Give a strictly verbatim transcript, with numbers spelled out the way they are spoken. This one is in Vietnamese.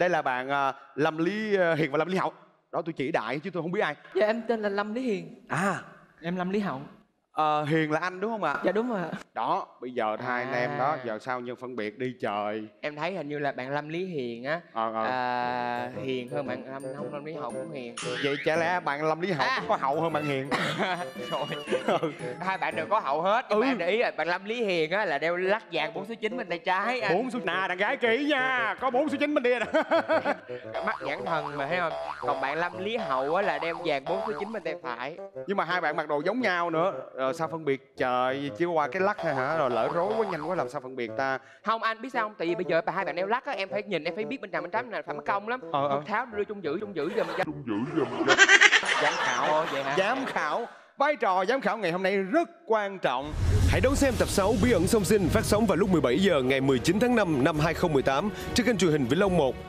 Đây là bạn uh, Lâm Lý Hiền và Lâm Lý Hậu. Đó, tôi chỉ đại chứ tôi không biết ai. Dạ em tên là Lâm Lý Hiền. À, em Lâm Lý Hậu. À, Hiền là anh đúng không ạ? Dạ đúng rồi. Đó, bây giờ hai anh à. em đó, giờ sao nhân phân biệt đi trời. Em thấy hình như là bạn Lâm Lý Hiền á à, à. À, hiền hơn bạn Lâm, không Lâm Lý Hậu cũng hiền. Vậy chả lẽ bạn Lâm Lý Hậu à. có hậu hơn bạn Hiền? Rồi. Hai bạn đều có hậu hết. Ừ. Bạn để ý là bạn Lâm Lý Hiền á là đeo lắc vàng bốn số chín bên tay trái. bốn số nà đàn gái kỹ nha, có bốn số chín bên đây nè. Mắt nhãn thần mà thấy không? Còn bạn Lâm Lý Hậu á là đeo vàng bốn số chín bên tay phải. Nhưng mà hai bạn mặc đồ giống nhau nữa. Rồi sao phân biệt trời, chỉ qua cái lắc thôi hả? Rồi lỡ rối quá nhanh quá làm sao phân biệt ta? Không anh biết sao không, tại vì bây giờ bà hai bạn đeo lắc á, em phải nhìn, em phải biết bên nào bên trái bên nào, phải mất công lắm. Ờ, ờ. Tháo đưa chung giữ chung giữ giờ mình chung giữ giờ mình giám khảo. Ồ, vậy hả? Giám khảo, vai trò giám khảo ngày hôm nay rất quan trọng. Hãy đón xem tập sáu Bí ẩn song sinh phát sóng vào lúc mười bảy giờ ngày mười chín tháng năm năm hai không một tám trên kênh truyền hình Vĩnh Long một.